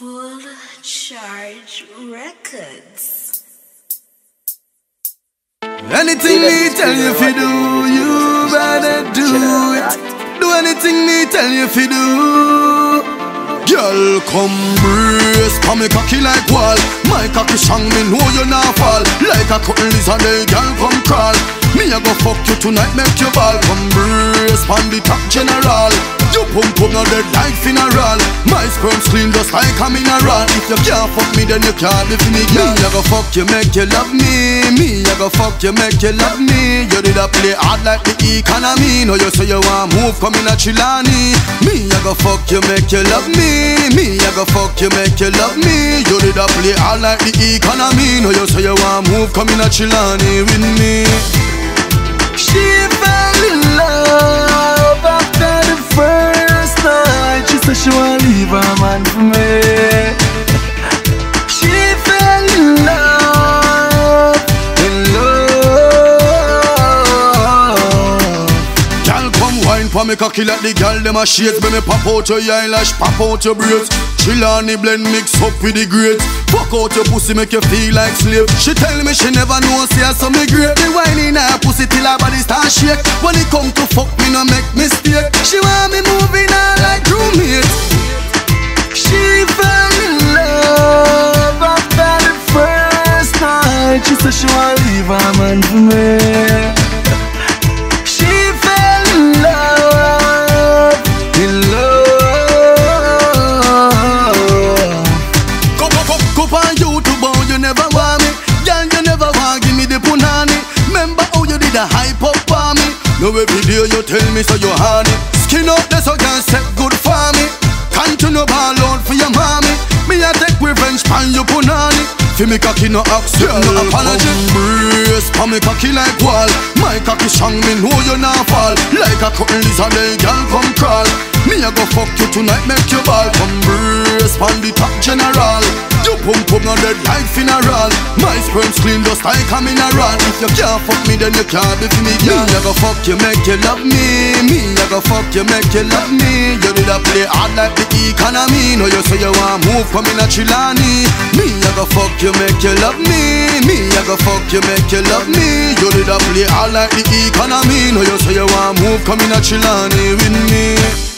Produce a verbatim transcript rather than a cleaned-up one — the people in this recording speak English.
Full Chaarge Records. Anything me tell you if you do, you better do it. Do anything me tell you if you do. Girl, come brace for me cocky like wall. My cocky strong, me know you not fall. Like a cotton lizard, hey girl, come crawl. Me a go fuck you tonight, make you ball. Come brace for the top general. You pump up now dead like funeral. My sperm's clean just like a mineral. If you can't fuck me, then you can't live in me, girl. Me, I go fuck you, make you love me. Me, I go fuck you, make you love me. You did a play hard like the economy. Now you say you want move, come in a Chilani. Me, I go fuck you, make you love me. Me, I go fuck you, make you love me. You did a play hard like the economy. Now you say you want move, come in a Chilani with me. She fell in love after the first night. She said she won't leave her man for me. She fell in love, in love. Girl, come wine for me cocky like the girl dem a shades. Make me pop out your eyelash, pop out your braids. Chill on the blend, mix up with the grapes. Fuck out your pussy, make you feel like slave. She tell me she never know, say I saw me great. The wine in her pussy till her body start shake. When it come to fuck me, no make mistake. She want me moving on like roommate. She fell in love after the first night. She said she want to leave her man for me. Hype up for me. No every day you tell me so you honey. Skin up this so can set good for me. Continue ball out for your mommy. Me I take revenge pan you punani. Fi me cocky no accept no apology. Brace for me cocky like wall. My cocky strong, me know you not fall. Like a cotton lizard, they can come crawl. Me I go fuck you tonight, make you ball. Come brace for the top general. You pump up now dead like funeral. My sperm's clean just like a mineral. If you can't fuck me, then you can't be for me, girl. Me I go fuck you, make you love me. Me I go fuck you, make you love me. You did a play hard like the economy. Now you say you want move, come in a Chilani. Me I go fuck you, make you love me. Me I go fuck you, make you love me. You did a play hard like the economy. Now you say you want move, come in a Chilani with me.